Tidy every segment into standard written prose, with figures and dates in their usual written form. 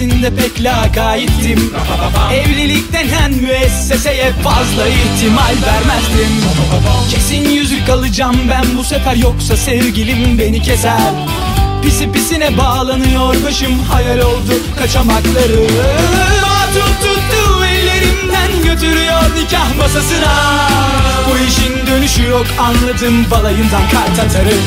öncesinde pek lakayttim. Evlilikten hen müesseseye fazla ihtimal vermezdim. Kesin yüzük alacağım ben bu sefer, yoksa sevgilim beni keser. Pisi pisine bağlanıyor başım, hayal oldu kaçamakları. Batıl tuttu ellerimden götürüyor nikah masasına. Bu işin dönüşü yok anladım, balayından kart atarım.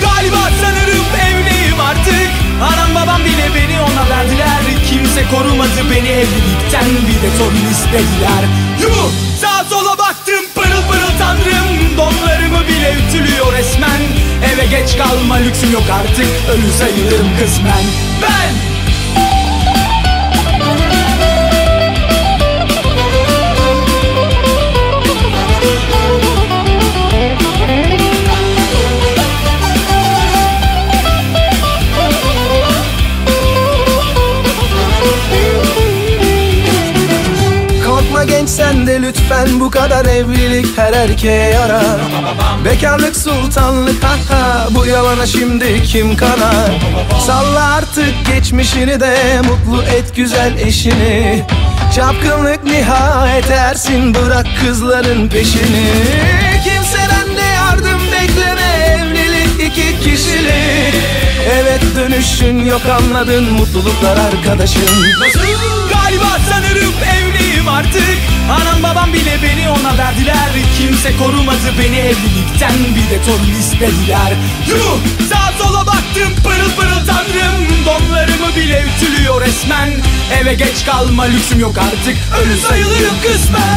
Galiba sanırım evliyim artık, anam babam bile beni ona verdiler. Kimse korumadı beni evlilikten, bir de torun istediler. Yuh! Sağa sola baktım pırıl pırıl tanrım, donlarımı bile ütülüyor resmen. Eve geç kalma lüksüm yok artık, ölü sayılırım kısmen. Ben! Sen de lütfen, bu kadar evlilik her erkeğe yarar. Bekarlık sultanlık, haha, bu yalana şimdi kim kanar? Salla artık geçmişini de, mutlu et güzel eşini. Çapkınlık nihayet ersin, bırak kızların peşini. Kimseden de yardım bekleme, evlilik iki kişilik. Evet dönüşün yok anladın, mutluluklar arkadaşın. Galiba sanırım evliyim artık, anam babam bile beni ona verdiler. Kimse korumadı beni evlilikten, bir de torun istediler. Yuh! Sağa sola baktım pırıl pırıl tanrım, donlarımı bile ütülüyor resmen. Eve geç kalma lüksüm yok artık, ölü sayılırım kısmen.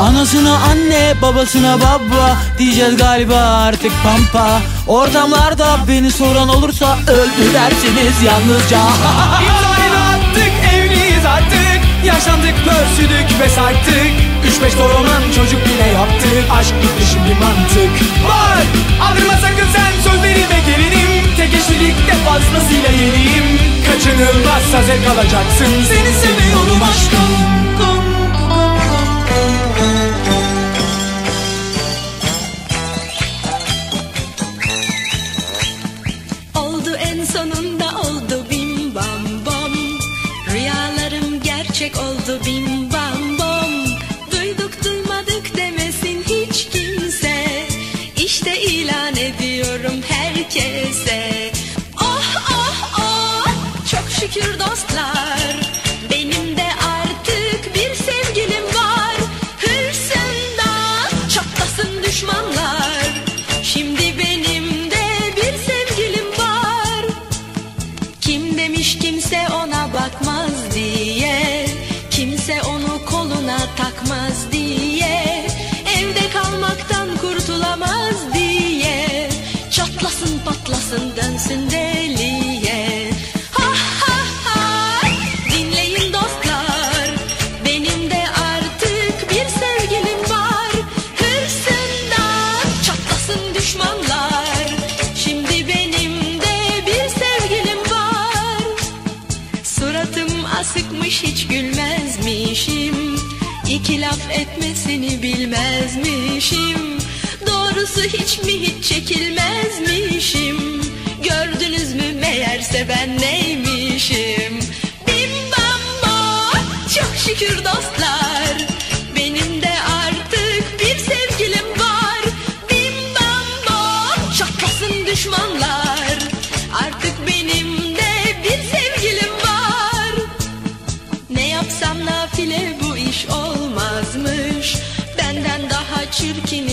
Anasına anne, babasına baba diyeceğiz galiba artık pampa. Ortamlarda beni soran olursa öldü dersiniz yalnızca. İmzayı attık, evliyiz artık. Yaşandık, pörsüdük ve sarttık. 3-5 torunun çocuk bile yaptık. Aşk bitti şimdi mantık. Var! Aldırma sakın sen sözlerime gelinim. Tek eşlilikte fazlasıyla yeniyim. Kaçınılmazsa zevk alacaksın. Seni seviyorum aşkım. Dönsün deliye. Ha ha ha. Dinleyin dostlar, benim de artık bir sevgilim var. Hırsından çatlasın düşmanlar, şimdi benim de bir sevgilim var. Suratım asıkmış hiç gülmezmişim, İki laf etmesini bilmezmişim. Doğrusu hiç mi hiç çekilmezmişim. Gördünüz mü meğerse ben neymişim? Bim bam bam, çok şükür dostlar, benim de artık bir sevgilim var. Bim bam bam, çatlasın düşmanlar, artık benim de bir sevgilim var. Ne yapsam nafile bu iş olmazmış, benden daha çirkin